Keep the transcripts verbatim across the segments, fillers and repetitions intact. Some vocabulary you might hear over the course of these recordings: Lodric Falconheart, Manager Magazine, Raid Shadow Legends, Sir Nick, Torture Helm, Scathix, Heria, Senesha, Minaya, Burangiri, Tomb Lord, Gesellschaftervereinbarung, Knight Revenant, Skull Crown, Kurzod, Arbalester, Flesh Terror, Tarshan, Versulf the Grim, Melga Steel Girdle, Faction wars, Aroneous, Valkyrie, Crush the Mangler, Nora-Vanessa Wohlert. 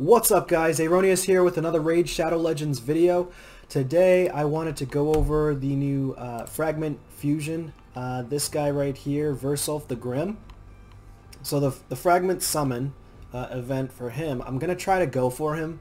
What's up, guys? Aroneous here with another Raid Shadow Legends video. Today I wanted to go over the new uh, Fragment Fusion. Uh, this guy right here, Versulf the Grim. So the, the Fragment Summon uh, event for him, I'm going to try to go for him.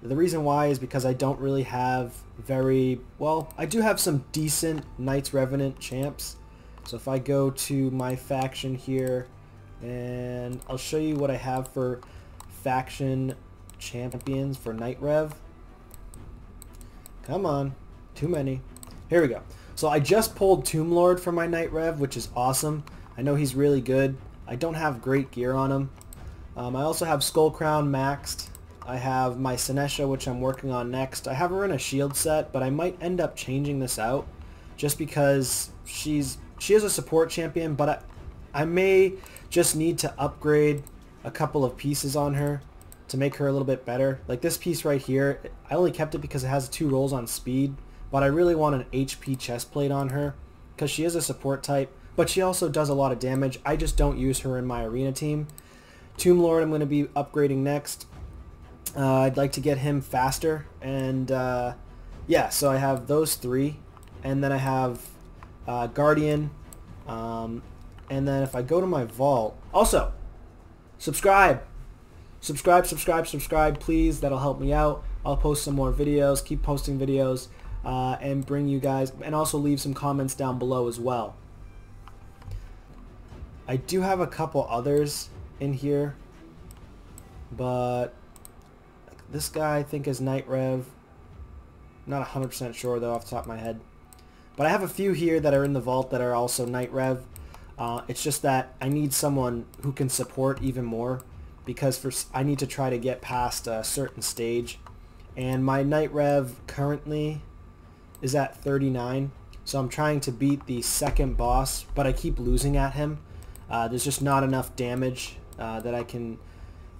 The reason why is because I don't really have very... Well, I do have some decent Knight Revenant champs. So if I go to my faction here, and I'll show you what I have for faction champions for Knight Rev. Come on, too many. Here we go. So I just pulled Tomb Lord for my Knight Rev, which is awesome. I know he's really good. I don't have great gear on him. Um, I also have Skull Crown maxed. I have my Senesha, which I'm working on next. I have her in a shield set, but I might end up changing this out just because she's she is a support champion, but I, I may just need to upgrade a couple of pieces on her to make her a little bit better. Like this piece right here, I only kept it because it has two rolls on speed, but I really want an H P chestplate on her because she is a support type, but she also does a lot of damage. I just don't use her in my arena team. Tomb Lord I'm going to be upgrading next. Uh, I'd like to get him faster, and uh, yeah, so I have those three, and then I have uh, Guardian, um, and then if I go to my vault, also, subscribe subscribe subscribe subscribe please. That'll help me out. I'll post some more videos, keep posting videos, uh, and bring you guys, and also leave some comments down below as well. I do have a couple others in here, but this guy I think is Knight Rev, not one hundred percent sure though off the top of my head, but I have a few here that are in the vault that are also Knight Rev. Uh, it's just that I need someone who can support even more, because for, I need to try to get past a certain stage, and my Knight Rev currently is at thirty-nine, so I'm trying to beat the second boss, but I keep losing at him. Uh, there's just not enough damage uh, that I can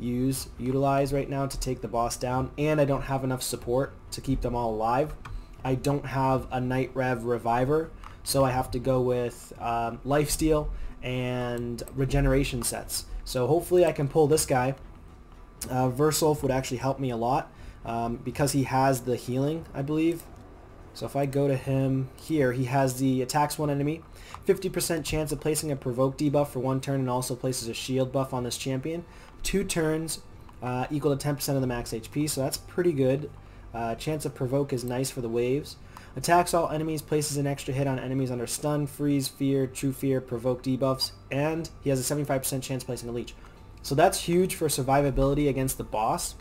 use utilize right now to take the boss down, and I don't have enough support to keep them all alive. I don't have a Knight Rev reviver, so I have to go with um, lifesteal and regeneration sets. So hopefully I can pull this guy. Uh, Versulf would actually help me a lot um, because he has the healing, I believe. So if I go to him here, he has the attacks one enemy, fifty percent chance of placing a provoke debuff for one turn, and also places a shield buff on this champion. Two turns uh, equal to ten percent of the max H P, so that's pretty good. Uh, chance of provoke is nice for the waves. Attacks all enemies, places an extra hit on enemies under stun, freeze, fear, true fear, provoke debuffs, and he has a seventy-five percent chance placing a leech. So that's huge for survivability against the boss.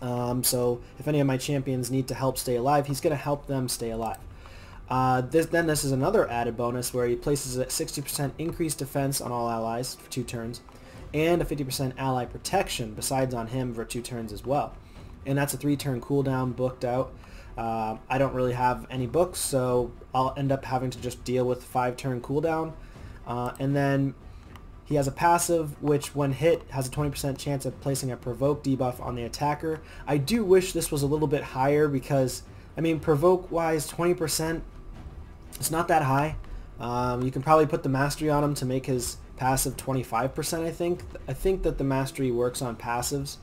Um, so if any of my champions need to help stay alive, he's going to help them stay alive. Uh, this, then this is another added bonus where he places a sixty percent increased defense on all allies for two turns, and a fifty percent ally protection besides on him for two turns as well. And that's a three-turn cooldown booked out. Uh, I don't really have any books, so I'll end up having to just deal with five-turn cooldown. Uh, and then he has a passive, which when hit has a twenty percent chance of placing a provoke debuff on the attacker. I do wish this was a little bit higher because, I mean, provoke-wise, twenty percent, it's not that high. Um, you can probably put the mastery on him to make his passive twenty-five percent, I think. I think that the mastery works on passives.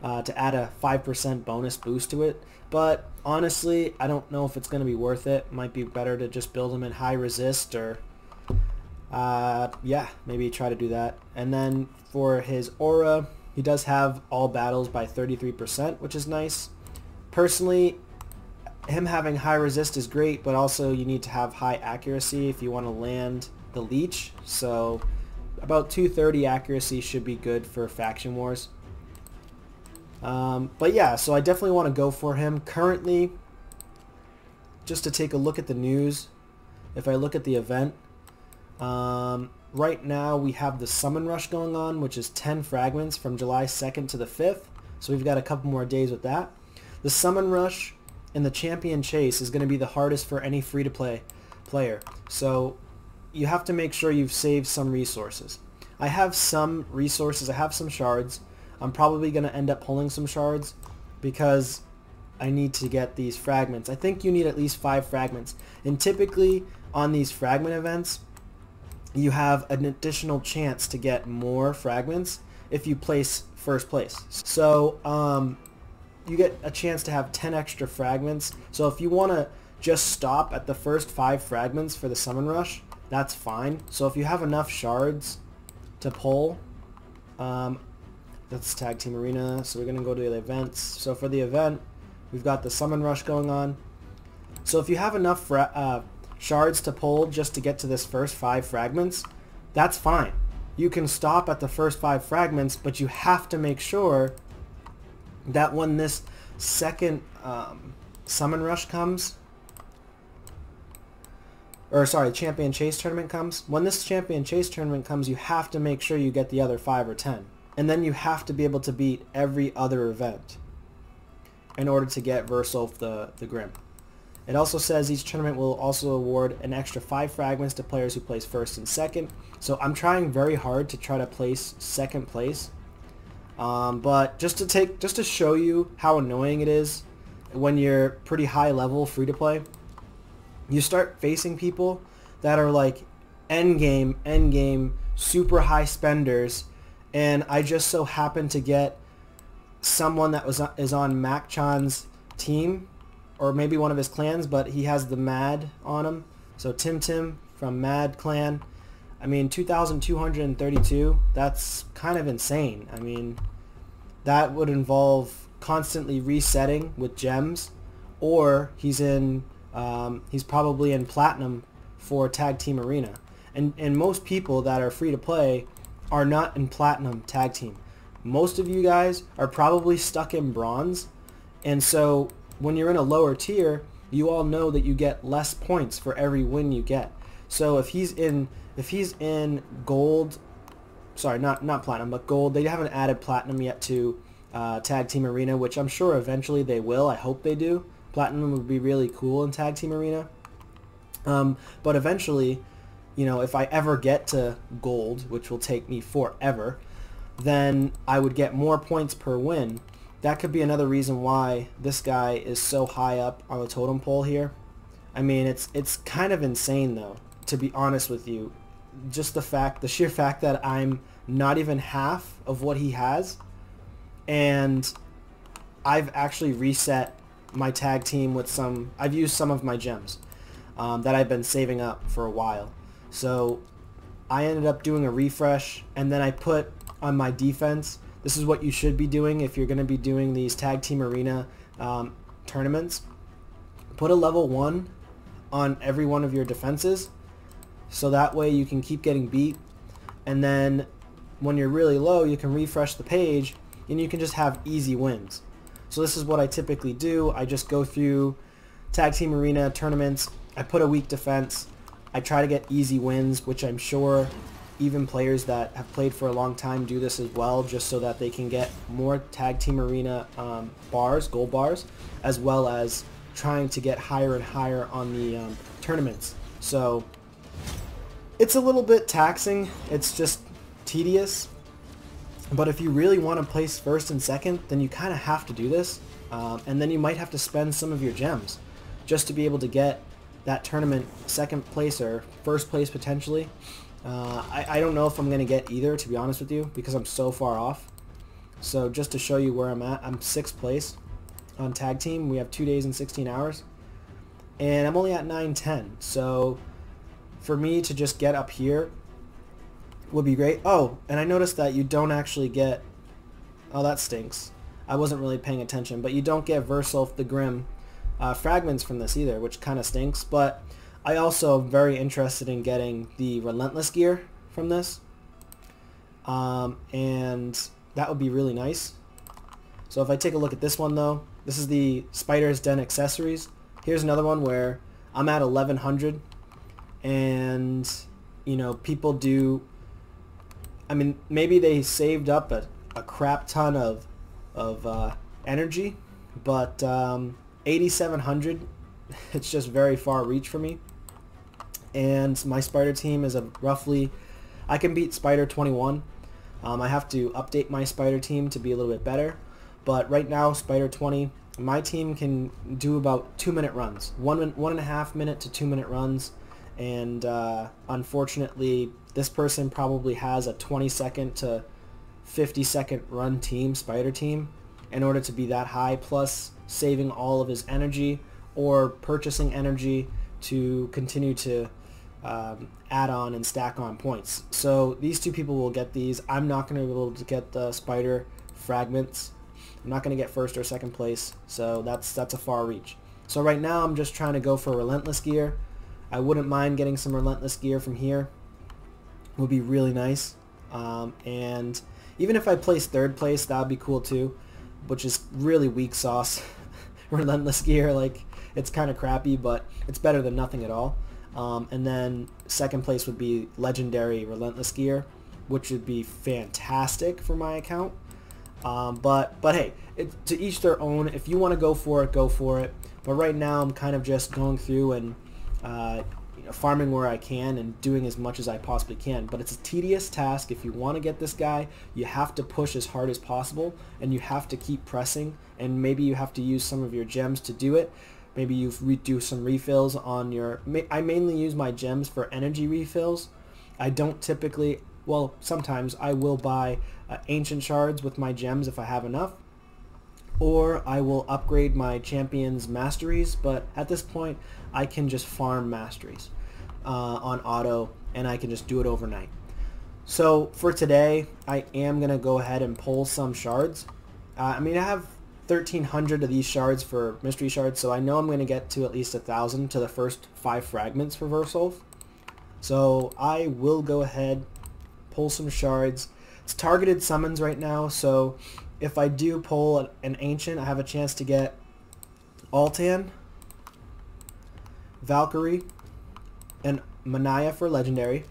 Uh, to add a five percent bonus boost to it, but honestly I don't know if it's going to be worth it. Might be better to just build them in high resist, or uh, yeah, maybe try to do that. And then for his aura, he does have all battles by thirty-three percent, which is nice. Personally, him having high resist is great, but also you need to have high accuracy if you want to land the leech, so about two thirty accuracy should be good for Faction Wars. Um, but yeah, so I definitely want to go for him. Currently, just to take a look at the news, if I look at the event, um, right now we have the Summon Rush going on, which is ten fragments from July second to the fifth, so we've got a couple more days with that. The Summon Rush and the Champion Chase is going to be the hardest for any free-to-play player, so you have to make sure you've saved some resources. I have some resources, I have some shards. I'm probably going to end up pulling some shards because I need to get these fragments. I think you need at least five fragments. And typically on these fragment events, you have an additional chance to get more fragments. if you place first place. So um, you get a chance to have ten extra fragments. So if you want to just stop at the first five fragments for the summon rush, that's fine. So if you have enough shards to pull, um, that's tag team arena. So we're going to go to the events. So for the event, we've got the summon rush going on. So if you have enough fra uh, shards to pull just to get to this first five fragments, that's fine. You can stop at the first five fragments, but you have to make sure that when this second um, summon rush comes, or sorry, champion chase tournament comes, when this champion chase tournament comes, you have to make sure you get the other five or ten. And then you have to be able to beat every other event in order to get Versulf the, the Grim. It also says each tournament will also award an extra five fragments to players who place first and second. So I'm trying very hard to try to place second place. Um, but just to take, just to show you how annoying it is when you're pretty high level free to play, you start facing people that are like end game, end game, super high spenders, and I just so happened to get someone that was is on Mac Chan's team, or maybe one of his clans, but he has the Mad on him. So Tim Tim from Mad Clan. I mean, two thousand two hundred thirty-two, that's kind of insane. I mean, that would involve constantly resetting with gems, or he's in, um, he's probably in Platinum for Tag Team Arena. And, and most people that are free to play are not in Platinum Tag Team. Most of you guys are probably stuck in Bronze, and so when you're in a lower tier, you all know that you get less points for every win you get. So if he's in if he's in gold, sorry, not not platinum, but gold, they haven't added platinum yet to uh, Tag Team Arena, which I'm sure eventually they will. I hope they do. Platinum would be really cool in Tag Team Arena. Um, but eventually, you know, if I ever get to gold, which will take me forever, then I would get more points per win. That could be another reason why this guy is so high up on the totem pole here. I mean, it's it's kind of insane, though, to be honest with you. Just the fact, the sheer fact that I'm not even half of what he has, and I've actually reset my tag team with some, I've used some of my gems um, that I've been saving up for a while. So I ended up doing a refresh, and then I put on my defense. This is what you should be doing if you're going to be doing these Tag Team Arena um, tournaments. Put a level one on every one of your defenses, so that way you can keep getting beat, and then when you're really low you can refresh the page and you can just have easy wins. So this is what I typically do. I just go through Tag Team Arena tournaments, I put a weak defense, I try to get easy wins, which I'm sure even players that have played for a long time do this as well, just so that they can get more Tag Team Arena um, bars, gold bars, as well as trying to get higher and higher on the um, tournaments. So it's a little bit taxing, it's just tedious, but if you really want to place first and second, then you kind of have to do this, um, and then you might have to spend some of your gems just to be able to get that tournament second place or first place potentially. Uh, I, I don't know if I'm going to get either, to be honest with you, because I'm so far off. So just to show you where I'm at, I'm sixth place on tag team. We have two days and sixteen hours. And I'm only at nine ten. So for me to just get up here would be great. Oh, and I noticed that you don't actually get... Oh, that stinks. I wasn't really paying attention. But you don't get Versulf the Grim uh, fragments from this either, which kind of stinks. But I also am very interested in getting the Relentless gear from this, um, and that would be really nice. So if I take a look at this one though, this is the Spider's Den accessories. Here's another one where I'm at eleven hundred, and you know, people do, I mean, maybe they saved up a, a crap ton of, of uh, energy, but um, eighty-seven hundred, it's just very far reach for me. And my spider team is a roughly, I can beat spider twenty-one. um, I have to update my spider team to be a little bit better, but right now spider twenty, my team can do about two minute runs, one one and a half minute to two minute runs, and uh, unfortunately this person probably has a twenty second to fifty second run team, Spider Team, in order to be that high, plus saving all of his energy or purchasing energy to continue to um, add on and stack on points. So these two people will get these. I'm not going to be able to get the Spider Fragments. I'm not going to get first or second place, so that's that's a far reach. So right now I'm just trying to go for Relentless gear. I wouldn't mind getting some Relentless gear from here. It would be really nice. Um, and even if I place third place, that would be cool too, which is really weak sauce. Relentless gear, like, it's kind of crappy, but it's better than nothing at all. Um, and then second place would be legendary Relentless gear, which would be fantastic for my account. Um, but but hey, it, to each their own. If you want to go for it, go for it. But right now I'm kind of just going through and uh, you know, farming where I can and doing as much as I possibly can. But it's a tedious task. If you want to get this guy, you have to push as hard as possible, and you have to keep pressing, and maybe you have to use some of your gems to do it. Maybe you do some refills on your... I mainly use my gems for energy refills. I don't typically... Well, sometimes I will buy uh, ancient shards with my gems if I have enough, or I will upgrade my champion's masteries, but at this point I can just farm masteries uh, on auto, and I can just do it overnight. So for today, I am going to go ahead and pull some shards. Uh, I mean, I have thirteen hundred of these shards for mystery shards, so I know I'm going to get to at least one thousand to the first five fragments for Versulf. So I will go ahead, pull some shards. It's targeted summons right now, so if I do pull an ancient, I have a chance to get Altan, Valkyrie, and Minaya for legendary.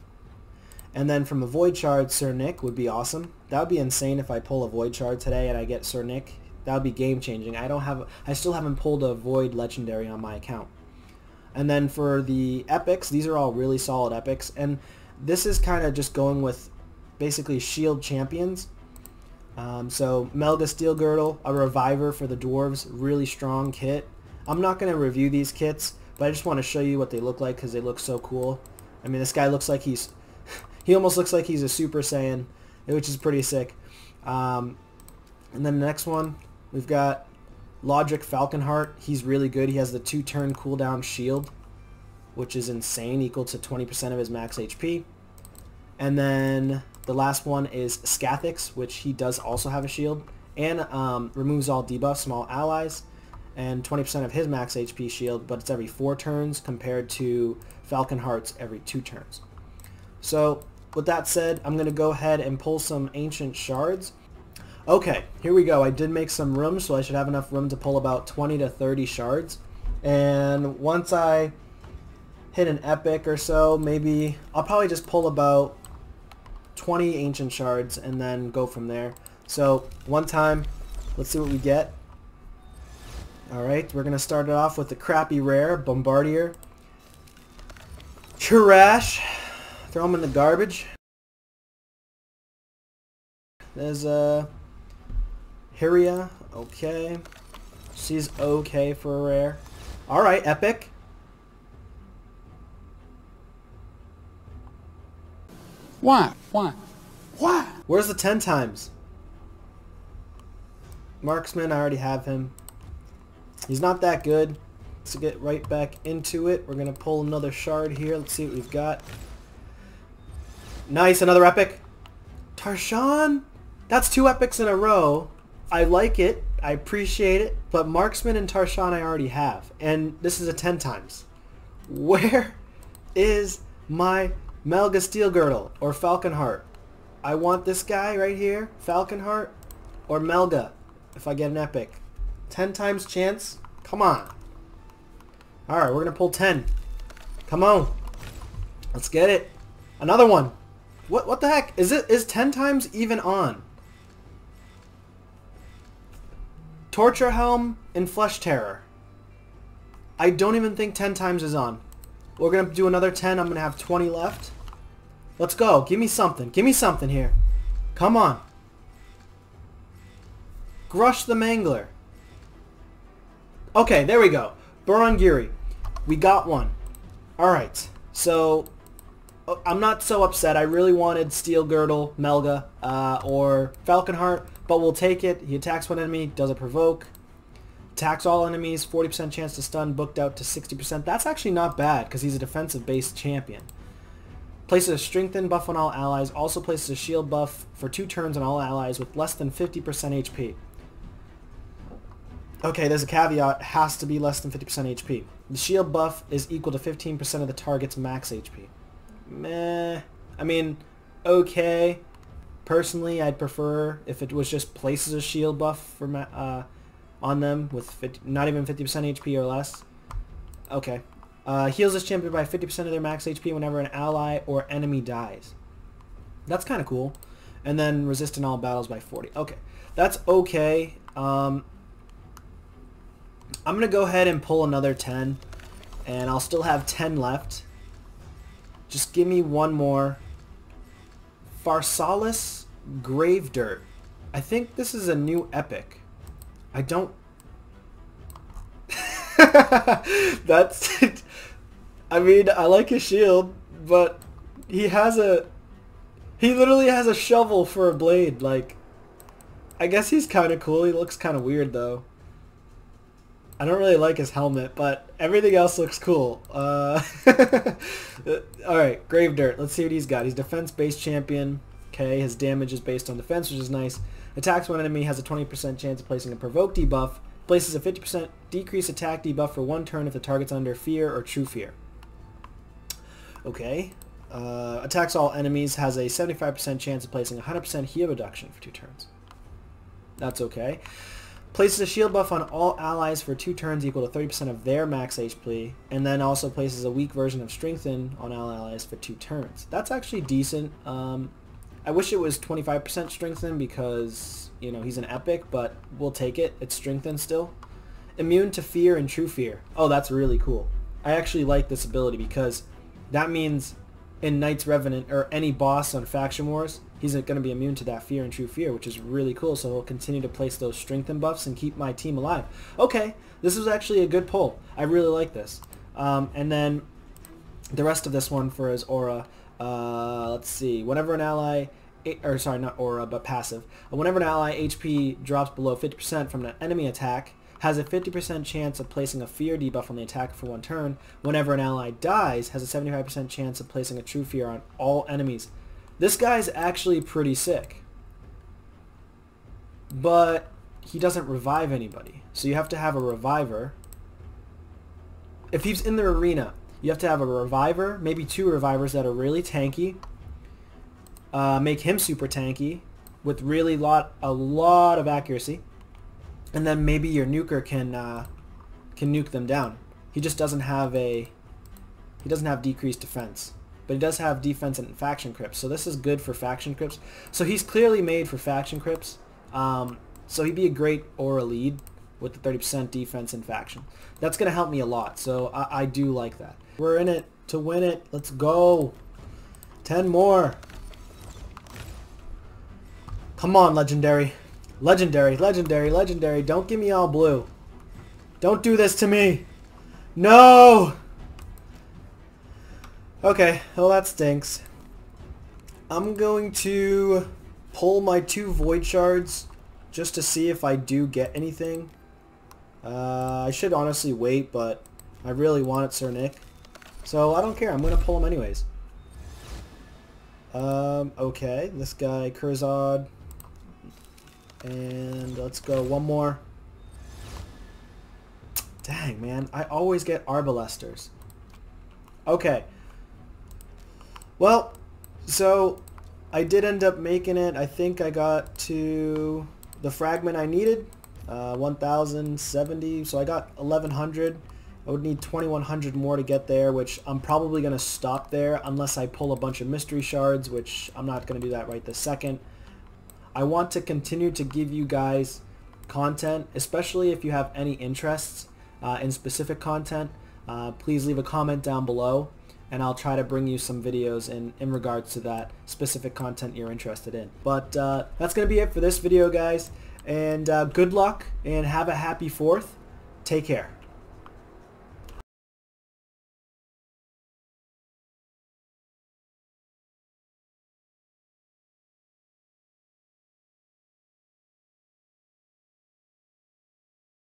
And then from a void shard, Sir Nick would be awesome. That would be insane if I pull a void shard today and I get Sir Nick. That would be game changing. I don't have, I still haven't pulled a void legendary on my account. And then for the epics, these are all really solid epics, and this is kind of just going with basically shield champions. Um, so Melga Steel Girdle, a reviver for the dwarves, really strong kit. I'm not going to review these kits, but I just want to show you what they look like because they look so cool. I mean, this guy looks like he's, he almost looks like he's a Super Saiyan, which is pretty sick. Um, and then the next one, we've got Lodric Falconheart. He's really good. He has the two turn cooldown shield, which is insane, equal to twenty percent of his max H P. And then the last one is Scathix, which he does also have a shield, and um, removes all debuffs, small allies, and twenty percent of his max H P shield, but it's every four turns compared to Falconheart's every two turns. So with that said, I'm going to go ahead and pull some ancient shards. Okay, here we go. I did make some room, so I should have enough room to pull about twenty to thirty shards. And once I hit an epic or so, maybe I'll probably just pull about twenty ancient shards and then go from there. So one time, let's see what we get. Alright, we're gonna start it off with the crappy rare Bombardier. Trash, throw them in the garbage. There's a Heria, okay, she's okay for a rare. Alright, epic. Why? Why? Why? Where's the ten times? Marksman, I already have him. He's not that good. Let's get right back into it. We're going to pull another shard here. Let's see what we've got. Nice, another epic. Tarshan? That's two epics in a row. I like it. I appreciate it. But Marksman and Tarshan I already have. And this is a ten times. Where is my Melga Steel Girdle or Falconheart? I want this guy right here, Falconheart or Melga, if I get an epic. ten times chance? Come on. Alright, we're going to pull ten. Come on. Let's get it. Another one. What What the heck? Is it? Is ten times even on? Torture Helm and Flesh Terror. I don't even think ten times is on. We're going to do another ten. I'm going to have twenty left. Let's go. Give me something. Give me something here. Come on. Crush the Mangler. Okay, there we go. Burangiri. We got one. Alright. So, I'm not so upset. I really wanted Steel Girdle, Melga, uh, or Falconheart, but we'll take it. He attacks one enemy, doesn't provoke. Attacks all enemies, forty percent chance to stun, booked out to sixty percent. That's actually not bad because he's a defensive-based champion. Places a strengthen buff on all allies, also places a shield buff for two turns on all allies with less than fifty percent H P. Okay, there's a caveat, has to be less than fifty percent H P. The shield buff is equal to fifteen percent of the target's max H P. Meh. I mean, okay. Personally, I'd prefer if it was just places a shield buff for ma uh, on them with fifty, not even fifty percent H P or less. Okay. Uh, heals this champion by fifty percent of their max H P whenever an ally or enemy dies. That's kind of cool. And then resist in all battles by forty. Okay. That's okay. Um, I'm going to go ahead and pull another ten. And I'll still have ten left. Just give me one more. Farsalis Grave Dirt. I think this is a new epic. I don't... That's... It. I mean, I like his shield, but he has a... He literally has a shovel for a blade. Like, I guess he's kind of cool. He looks kind of weird, though. I don't really like his helmet, but everything else looks cool. Uh, Alright, Grave Dirt. Let's see what he's got. He's defense-based champion. Okay, his damage is based on defense, which is nice. Attacks one enemy, has a twenty percent chance of placing a provoke debuff. Places a fifty percent decrease attack debuff for one turn if the target's under fear or true fear. Okay. Uh, attacks all enemies, has a seventy-five percent chance of placing one hundred percent heal reduction for two turns. That's okay. Places a shield buff on all allies for two turns equal to thirty percent of their max H P, and then also places a weak version of Strengthen on all allies for two turns. That's actually decent. Um, I wish it was twenty-five percent Strengthen because, you know, he's an epic, but we'll take it. It's Strengthen still. Immune to Fear and True Fear. Oh, that's really cool. I actually like this ability because that means in Knight's Revenant, or any boss on Faction Wars, he's going to be immune to that fear and true fear, which is really cool. So he'll continue to place those strengthen buffs and keep my team alive. Okay, this was actually a good pull. I really like this. Um, and then the rest of this one for his aura. Uh, let's see. Whenever an ally, or sorry, not aura, but passive. Whenever an ally H P drops below fifty percent from an enemy attack, has a fifty percent chance of placing a fear debuff on the attacker for one turn. Whenever an ally dies, has a seventy-five percent chance of placing a true fear on all enemies. This guy's actually pretty sick, but he doesn't revive anybody. So you have to have a reviver. If he's in the arena, you have to have a reviver, maybe two revivers that are really tanky, uh, make him super tanky with really lot a lot of accuracy, and then maybe your nuker can uh, can nuke them down. He just doesn't have a he doesn't have decreased defense. But he does have defense and faction crips, so this is good for faction crips. So he's clearly made for faction crips. Um, so he'd be a great aura lead with the thirty percent defense and faction. That's going to help me a lot, so I, I do like that. We're in it to win it. Let's go. ten more. Come on, legendary. Legendary, legendary, legendary. Don't give me all blue. Don't do this to me. No! Okay, well that stinks. I'm going to pull my two Void Shards just to see if I do get anything. Uh, I should honestly wait, but I really wanted Sir Nick. So I don't care, I'm going to pull him anyways. Um, okay, this guy, Kurzod. And let's go one more. Dang, man, I always get Arbalesters. Okay. Well, so I did end up making it. I think I got to the fragment I needed, uh, one thousand seventy, so I got eleven hundred. I would need twenty-one hundred more to get there, which I'm probably going to stop there unless I pull a bunch of mystery shards, which I'm not going to do that right this second. I want to continue to give you guys content, especially if you have any interests uh, in specific content. Uh, please leave a comment down below, and I'll try to bring you some videos in, in regards to that specific content you're interested in. But uh, that's going to be it for this video, guys. And uh, good luck, and have a happy fourth. Take care.